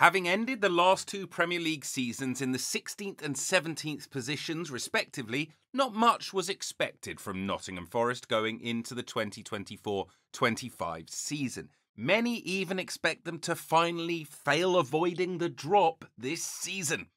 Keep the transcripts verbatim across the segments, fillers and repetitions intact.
Having ended the last two Premier League seasons in the sixteenth and seventeenth positions respectively, not much was expected from Nottingham Forest going into the twenty twenty-four twenty-five season. Many even expect them to finally fail avoiding the drop this season.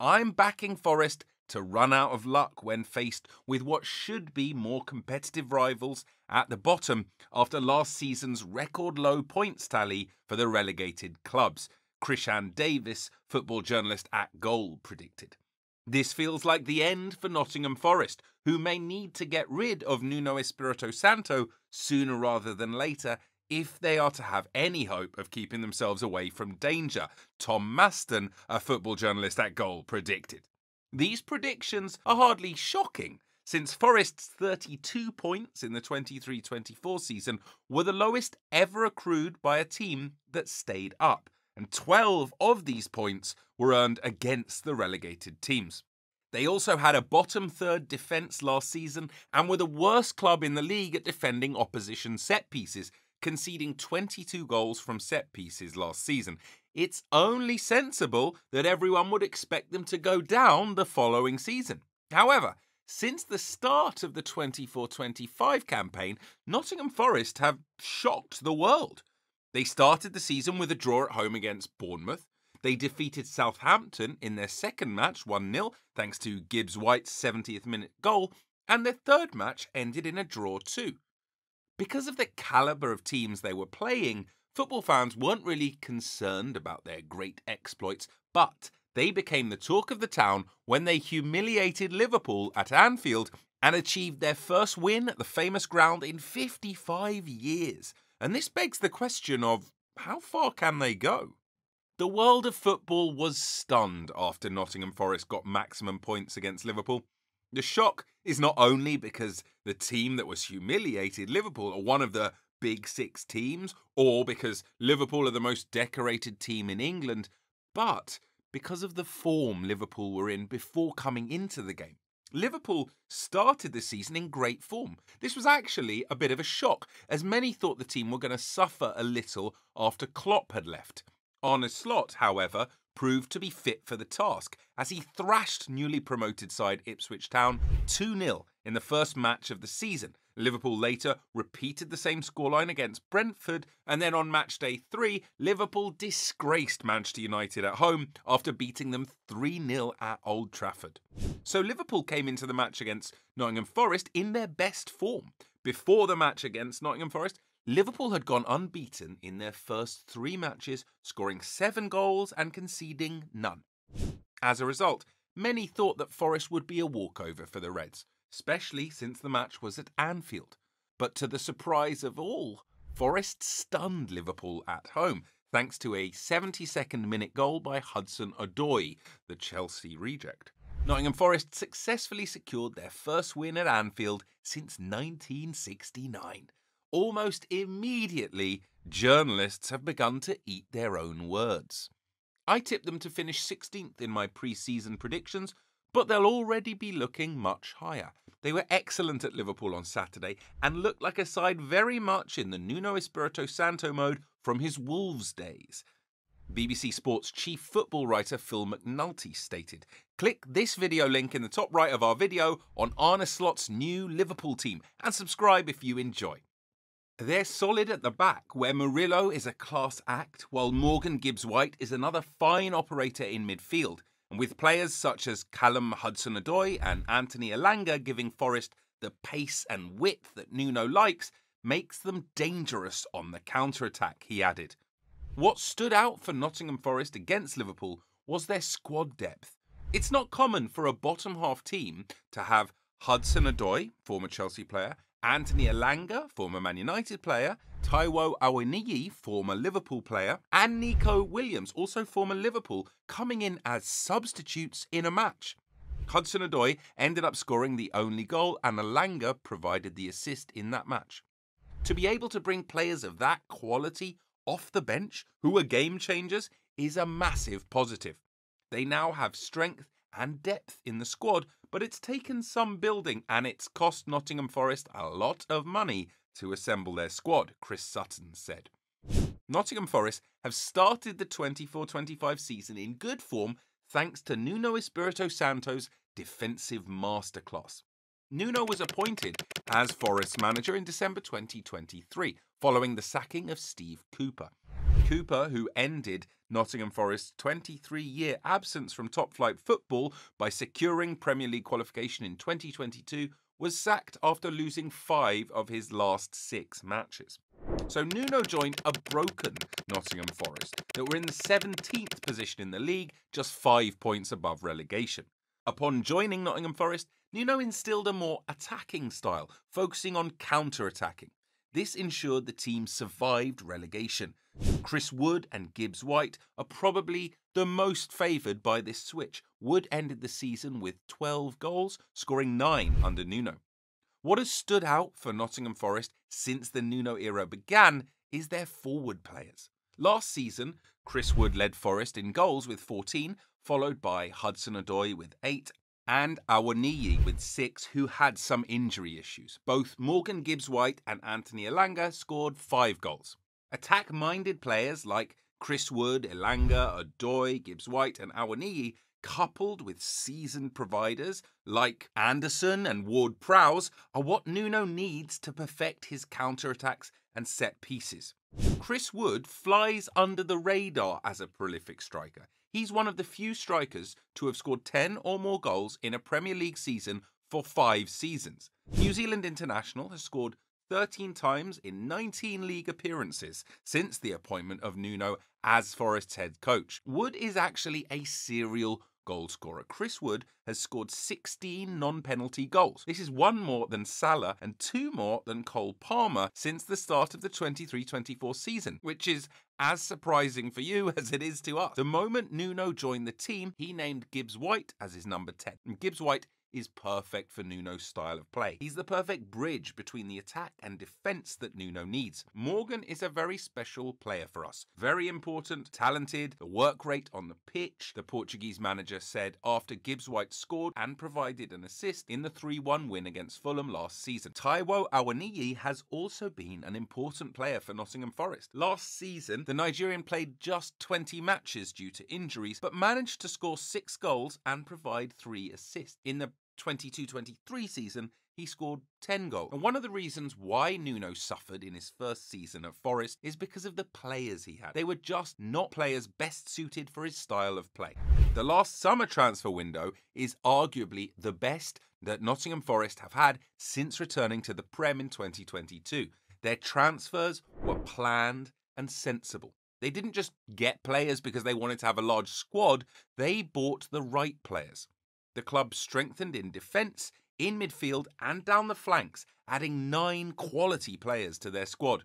I'm backing Forest to run out of luck when faced with what should be more competitive rivals at the bottom after last season's record low points tally for the relegated clubs. Krishan Davis, football journalist at Goal, predicted. This feels like the end for Nottingham Forest, who may need to get rid of Nuno Espirito Santo sooner rather than later if they are to have any hope of keeping themselves away from danger, Tom Maston, a football journalist at Goal, predicted. These predictions are hardly shocking, since Forest's thirty-two points in the twenty-three twenty-four season were the lowest ever accrued by a team that stayed up, and twelve of these points were earned against the relegated teams. They also had a bottom third defence last season and were the worst club in the league at defending opposition set pieces, conceding twenty-two goals from set pieces last season. It's only sensible that everyone would expect them to go down the following season. However, since the start of the twenty-four twenty-five campaign, Nottingham Forest have shocked the world. They started the season with a draw at home against Bournemouth. They defeated Southampton in their second match one nil thanks to Gibbs-White's seventieth minute goal, and their third match ended in a draw too. Because of the calibre of teams they were playing, football fans weren't really concerned about their great exploits, but they became the talk of the town when they humiliated Liverpool at Anfield and achieved their first win at the famous ground in fifty-five years. And this begs the question of, how far can they go? The world of football was stunned after Nottingham Forest got maximum points against Liverpool. The shock is not only because the team that was humiliated, Liverpool, are one of the big six teams, or because Liverpool are the most decorated team in England, but because of the form Liverpool were in before coming into the game. Liverpool started the season in great form. This was actually a bit of a shock, as many thought the team were going to suffer a little after Klopp had left. Arne Slot, however, proved to be fit for the task, as he thrashed newly promoted side Ipswich Town two nil in the first match of the season. Liverpool later repeated the same scoreline against Brentford, and then on match day three, Liverpool disgraced Manchester United at home after beating them three nil at Old Trafford. So Liverpool came into the match against Nottingham Forest in their best form. Before the match against Nottingham Forest, Liverpool had gone unbeaten in their first three matches, scoring seven goals and conceding none. As a result, many thought that Forest would be a walkover for the Reds, especially since the match was at Anfield. But to the surprise of all, Forest stunned Liverpool at home, thanks to a seventy-second minute goal by Hudson-Odoi, the Chelsea reject. Nottingham Forest successfully secured their first win at Anfield since nineteen sixty-nine. Almost immediately, journalists have begun to eat their own words. I tipped them to finish sixteenth in my pre-season predictions, but they'll already be looking much higher. They were excellent at Liverpool on Saturday and looked like a side very much in the Nuno Espirito Santo mode from his Wolves days. B B C Sports chief football writer Phil McNulty stated, "Click this video link in the top right of our video on Arne Slot's new Liverpool team and subscribe if you enjoy." They're solid at the back, where Murillo is a class act, while Morgan Gibbs-White is another fine operator in midfield, and with players such as Callum Hudson-Odoi and Anthony Elanga giving Forest the pace and width that Nuno likes, makes them dangerous on the counter-attack, he added. What stood out for Nottingham Forest against Liverpool was their squad depth. It's not common for a bottom-half team to have Hudson-Odoi, former Chelsea player, Anthony Elanga, former Man United player, Taiwo Awoniyi, former Liverpool player, and Nico Williams, also former Liverpool, coming in as substitutes in a match. Hudson-Odoi ended up scoring the only goal, and Elanga provided the assist in that match. To be able to bring players of that quality off the bench, who were game changers, is a massive positive. They now have strength and depth in the squad, but it's taken some building and it's cost Nottingham Forest a lot of money to assemble their squad, Chris Sutton said. Nottingham Forest have started the twenty-four twenty-five season in good form thanks to Nuno Espirito Santo's defensive masterclass. Nuno was appointed as Forest's manager in December twenty twenty-three, following the sacking of Steve Cooper. Cooper, who ended Nottingham Forest's twenty-three year absence from top-flight football by securing Premier League qualification in twenty twenty-two, was sacked after losing five of his last six matches. So Nuno joined a broken Nottingham Forest that were in the seventeenth position in the league, just five points above relegation. Upon joining Nottingham Forest, Nuno instilled a more attacking style, focusing on counter-attacking. This ensured the team survived relegation. Chris Wood and Gibbs-White are probably the most favoured by this switch. Wood ended the season with twelve goals, scoring nine under Nuno. What has stood out for Nottingham Forest since the Nuno era began is their forward players. Last season, Chris Wood led Forest in goals with fourteen, followed by Hudson-Odoi with eight, and Awoniyi with six, who had some injury issues. Both Morgan Gibbs-White and Anthony Elanga scored five goals. Attack-minded players like Chris Wood, Elanga, Odoi, Gibbs-White and Awoniyi, coupled with seasoned providers like Anderson and Ward-Prowse, are what Nuno needs to perfect his counter-attacks and set pieces. Chris Wood flies under the radar as a prolific striker. He's one of the few strikers to have scored ten or more goals in a Premier League season for five seasons. New Zealand international has scored thirteen times in nineteen league appearances since the appointment of Nuno as Forest's head coach. Wood is actually a serial goalscorer. Chris Wood has scored sixteen non-penalty goals. This is one more than Salah and two more than Cole Palmer since the start of the twenty-three twenty-four season, which is as surprising for you as it is to us. The moment Nuno joined the team, he named Gibbs-White as his number ten. And Gibbs-White is perfect for Nuno's style of play. He's the perfect bridge between the attack and defence that Nuno needs. Morgan is a very special player for us. Very important, talented, the work rate on the pitch, the Portuguese manager said after Gibbs-White scored and provided an assist in the three one win against Fulham last season. Taiwo Awoniyi has also been an important player for Nottingham Forest. Last season, the Nigerian played just twenty matches due to injuries, but managed to score six goals and provide three assists. In the twenty-two twenty-three season, he scored ten goals. And one of the reasons why Nuno suffered in his first season at Forest is because of the players he had. They were just not players best suited for his style of play. The last summer transfer window is arguably the best that Nottingham Forest have had since returning to the Prem in twenty twenty-two. Their transfers were planned and sensible. They didn't just get players because they wanted to have a large squad, they bought the right players. The club strengthened in defence, in midfield and down the flanks, adding nine quality players to their squad.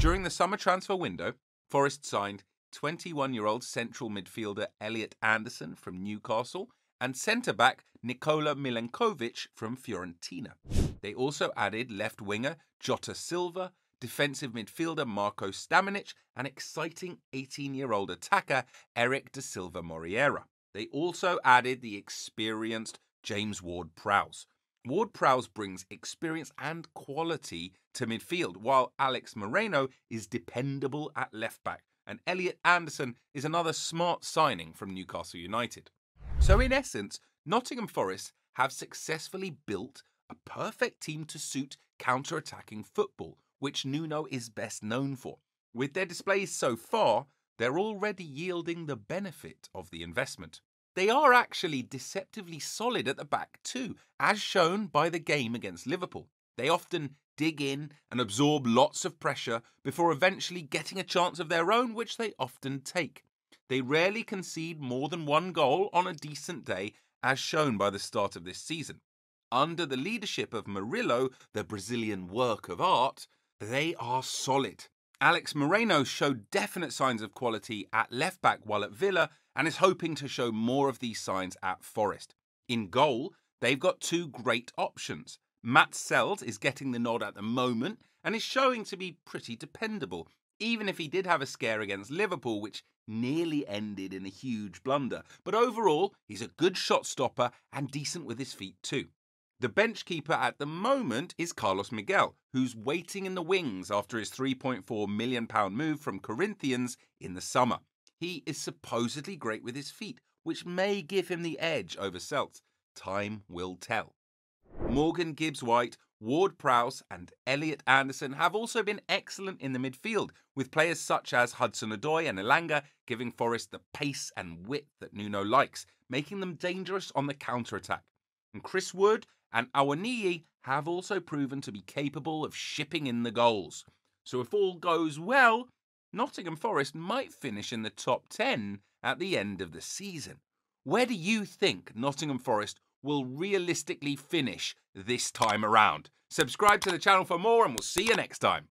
During the summer transfer window, Forest signed twenty-one-year-old central midfielder Elliot Anderson from Newcastle and centre-back Nikola Milenkovic from Fiorentina. They also added left-winger Jota Silva, defensive midfielder Marco Stamenic and exciting eighteen-year-old attacker Eric da Silva Moreira. They also added the experienced James Ward-Prowse. Ward-Prowse brings experience and quality to midfield, while Alex Moreno is dependable at left-back, and Elliot Anderson is another smart signing from Newcastle United. So in essence, Nottingham Forest have successfully built a perfect team to suit counter-attacking football, which Nuno is best known for. With their displays so far, they're already yielding the benefit of the investment. They are actually deceptively solid at the back too, as shown by the game against Liverpool. They often dig in and absorb lots of pressure before eventually getting a chance of their own, which they often take. They rarely concede more than one goal on a decent day, as shown by the start of this season. Under the leadership of Murillo, the Brazilian work of art, they are solid. Alex Moreno showed definite signs of quality at left-back while at Villa and is hoping to show more of these signs at Forest. In goal, they've got two great options. Matt Sells is getting the nod at the moment and is showing to be pretty dependable, even if he did have a scare against Liverpool, which nearly ended in a huge blunder. But overall, he's a good shot stopper and decent with his feet too. The bench keeper at the moment is Carlos Miguel, who's waiting in the wings after his three point four million pounds move from Corinthians in the summer. He is supposedly great with his feet, which may give him the edge over Celts. Time will tell. Morgan Gibbs-White, Ward-Prowse and Elliot Anderson have also been excellent in the midfield, with players such as Hudson-Odoi and Elanga giving Forest the pace and width that Nuno likes, making them dangerous on the counter-attack. And Chris Wood and Awoniyi have also proven to be capable of shipping in the goals. So if all goes well, Nottingham Forest might finish in the top ten at the end of the season. Where do you think Nottingham Forest will realistically finish this time around? Subscribe to the channel for more and we'll see you next time.